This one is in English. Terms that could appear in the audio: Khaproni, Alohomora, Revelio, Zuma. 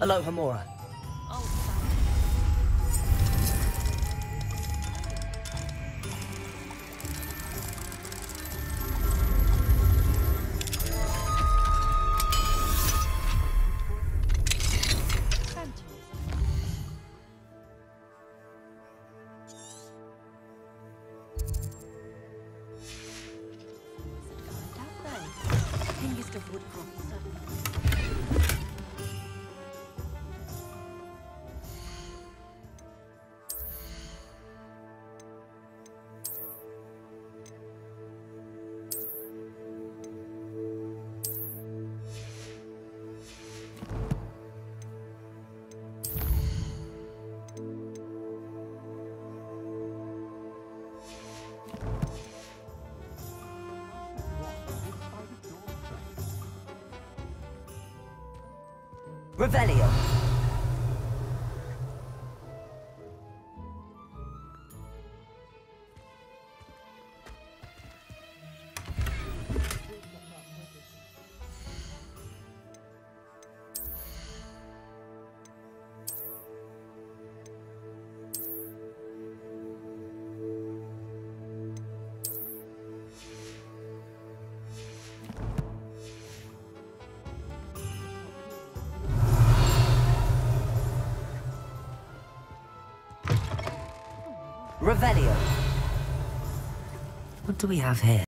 Alohomora. Revelio. Revelio. What do we have here?